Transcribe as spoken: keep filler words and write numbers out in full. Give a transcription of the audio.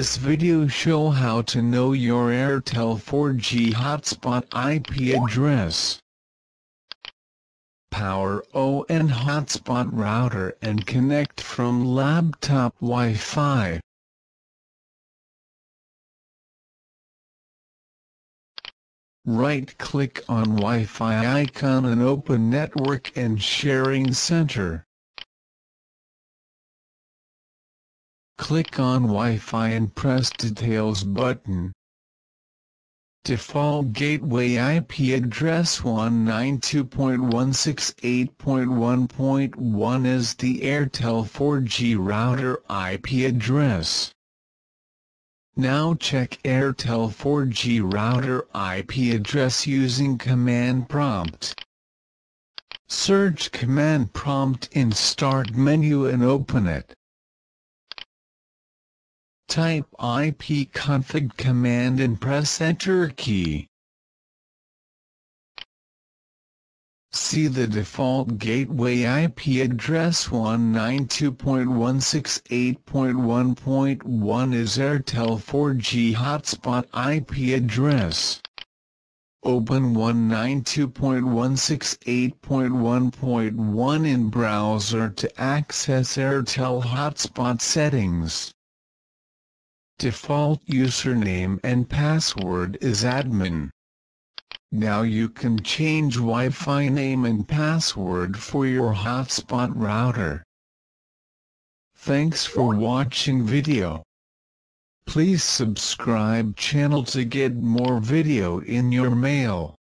this video show how to know your Airtel four G hotspot I P address. Power on hotspot router and connect from laptop Wi-Fi. Right-click on Wi-Fi icon and open Network and Sharing Center. Click on Wi-Fi and press Details button. Default gateway I P address one ninety-two dot one sixty-eight dot one dot one is the Airtel four G router I P address. Now check Airtel four G router I P address using command prompt. Search command prompt in Start menu and open it. Type ipconfig command and press Enter key. See the default gateway I P address one ninety-two dot one sixty-eight dot one dot one is Airtel four G hotspot I P address. Open one ninety-two dot one sixty-eight dot one dot one in browser to access Airtel hotspot settings. Default username and password is admin. Now you can change Wi-Fi name and password for your hotspot router. Thanks for watching video. Please subscribe channel to get more video in your mail.